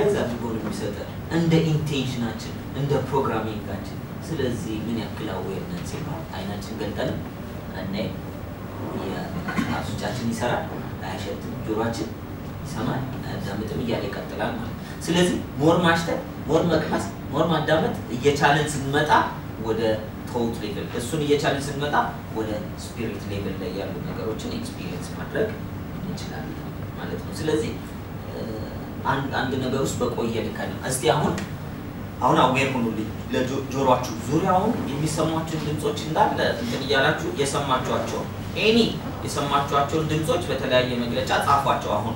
challenge that we're going to be certain, and the intention action, and the programming action. So that's the many awareness. I know it's better, and then yeah, as such action is hard. I should do action. Sama, that means we are like that. Like so that's more master, more makhas, more madam. This challenge is not with the thought level. This so this challenge is not with the spirit level. Like you are going to experience matter. So that's it. And the Nagos Bakoya Kana. As the Ahun, I don't aware only. The Jorachu Zura, in some much in the Soch in that, the Yarachu, yes, some much to any is some much to the Soch, but I am a chat of what to Ahun,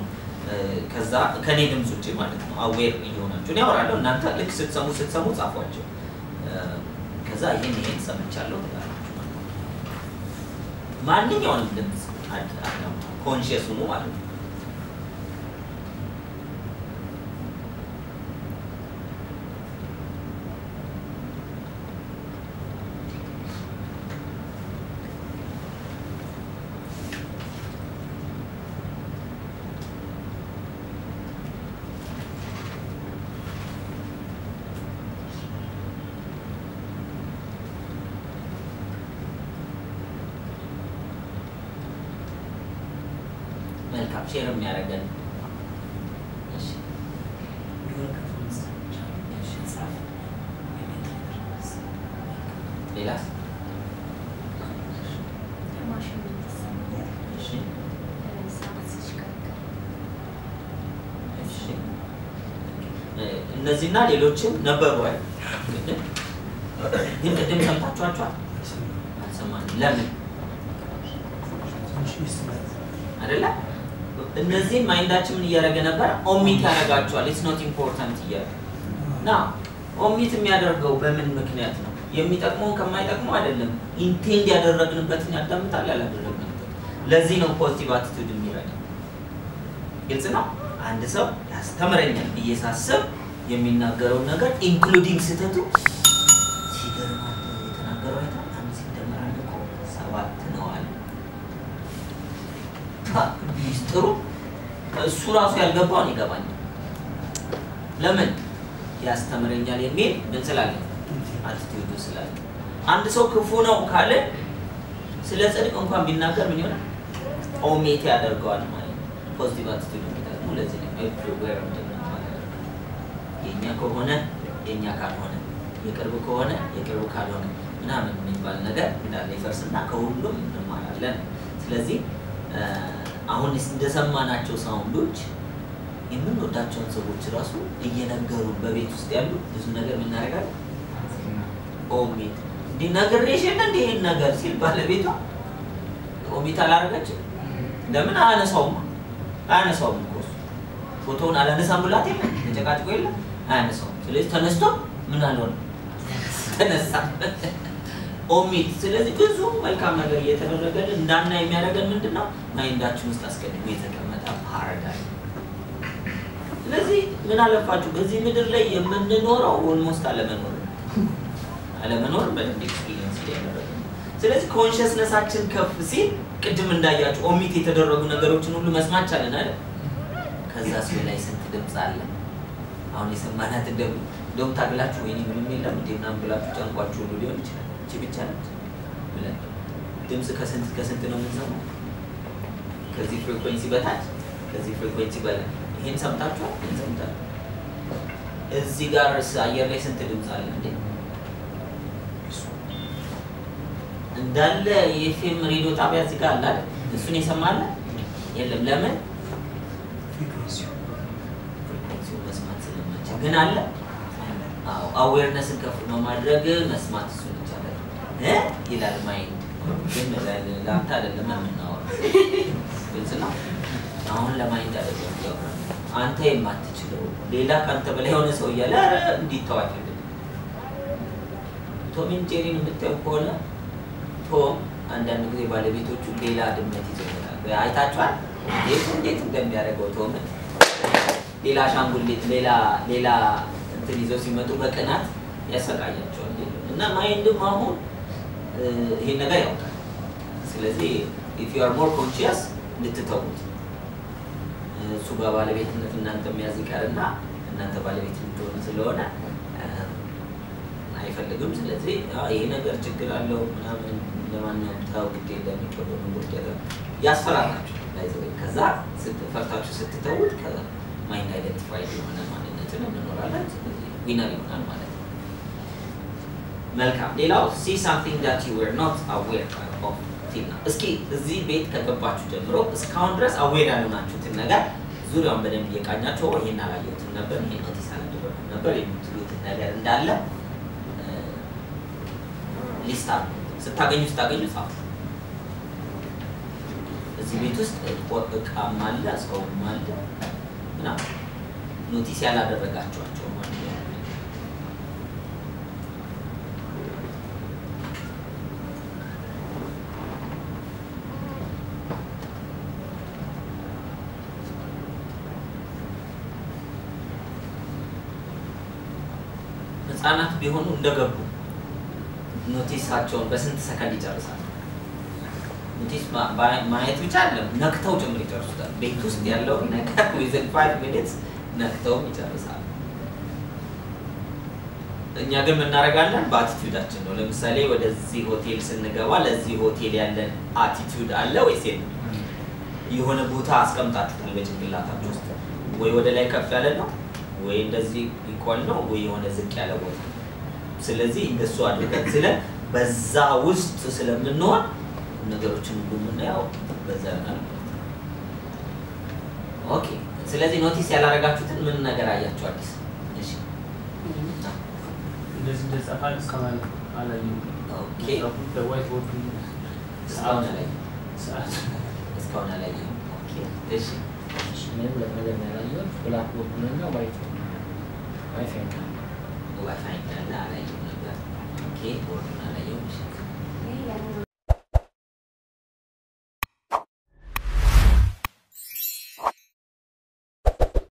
Kaza, Canadian Suchiman, aware in Yona. To never, I don't know, like Samus of what Kaza, he made some Chalo. Manding on them at conscious woman. Share of Naragan. Yes. Nazina Luchim, number one. Him at him some patratra. Someone, lemon. Adela? Nazi mind that you are gonna omit actual, it's not important here. Now, omit me other go, women looking at them. You meet a monk and might have more than them. Intend the other rugby button at them, Talala. Lazino positive attitude in Miranda. It's enough. And the sub, as Tamarin, yes, as sub, you mean a girl nugget, including Sitatu. She doesn't want to eat another and sit them around the court. Sawat, no one. True, Surah Salgaponi Gavan. Lemon, yes, Tamarinian meat, Bensalani, attitude to Salad. And the Sokufuna Kale, Celeste Uncle Binaka Minuna, or meet the other God, my positive attitude to the everywhere of the Namaha. In Yakona, in Yakahona, Yakarukona, Yakarukadona, Naman, Balnaga, and I live as a Nako, the Mahalan, Celeste. Ahun is the Samanacho sound, which in the Dutch on Sobuchrasu, the Yenagar Baby to Stabu, the Sunagar Minagar. Omit. The Nagaration and the Nagar Silbalavito Omita Largach. The Mananas home, Anna's home, of course. Photon Alanasamulati, the Jacatwil, Anna's home. So let's turn a stop, Munalon. Omit, so let's go. Welcome again. None I married now. My Dutch was asking me to come at a paradigm. Let's see, when I left to busy middle lay, you mentioned or almost Alamanor, but experience. So let's consciousness action cuff. See, Kedimandaya to omit it at the Rogunagaruchun, as much another. Because that's when I sent them Salam. Only some man at the devil. Don't tag latch winning, we will not be able to do it. Challenge. Dims the Cassantinomism. Because if frequency but that, because if frequency but him some touch, him some touch. Is cigars a year less than Tims Island? And then if him read with Abia cigar, the Sunisamala, yellow lemon, frequency was much. Ganala awareness and Kafuma Dragon, as much. Eh? You are mind. You are the mind. You are the mind. In the day. So let's see if you are more conscious, little talk. Suba Valley, Nantamiazi Karana, እናንተ ባለቤት ልትሆኑ ስለሆነ አይፈልግም ስለዚህ ይሄ ነገር ችግር አለው ምናምን ለማንም ታው ግዴ እንደሚቆም ምርት ያስፈራራችሁ አይዘው ከዛ ስትፈርታችሁ ስትተውት ከዛ ማይንድ አይደንቲፋይ የሆነ ማንነት ነው ምንወራለን ስለዚህ ዊነር ይሆናል ማለት ነው መልካም ሌላው see something that you were not aware of እስኪ እዚህ ቤት ከገባችሁ ጀምሮ እስካሁን ድረስ አዌር ያልሆናችሁት ነገር ዙሪያውን በደንብ የቃኛችሁ ይሄን አላየሁትም ነበር ይሄን ኖቲስ አላደረኩም ነበር የምትሉት ነገር እንዳለ ሊስታ ስታገኙ ጻፉ እዚህ ቤት ውስጥ ቆጥቃም አለ አስቆም አለ እና ኖቲስ ያላደረጋችኋቸው ማለት ነው አናት ቢሆኑ እንደገቡ ኖቲሳቸውን በስንት ሰከንድ ይጨርሳሉ ኖቲስ ማየት ብቻ አይደለም ነክተው ጀምር ይጨርሳሉ ቤት ውስጥ ያለው ነገር within 5 minutes ነክተው ይጨርሳሉ እኛ ግን ምን እናደርጋለን በአቲቲዩዳችን ነው ለምሳሌ ወደዚህ ሆቴል ስንገባ ለዚህ ሆቴል ያለን አቲቲዩድ አለ ወይስ የሆነ ቦታ አስቀምጣችሁ በጭንቅላታችሁ ውስጥ ወይ ወደ ላይ ከፍ ያለ ነው ወይ እንደዚህ ይቆል ነው ወይ የሆነ ዝቅ ያለ ቦታ ስለዚህ እንደሱ አድርገን ስለ በዛ ውስጥ ስለምንሆን ነገሮችን ሁሉ ያው በዛ ነው ኦኬ ስለዚህ ኖቲስ ያላረጋችሁትን ምን ነገር አያችሁ አዲስ እሺ እንደዚህ ተጻፋል ስካማል አላየም ኦኬ ዋይት ቦርድ ስካውና ላይ ኦኬ እሺ ምን ለምን ያላየው ብላክ ቦርድ ነው ዋይት I think that I like that. Okay, or I like you.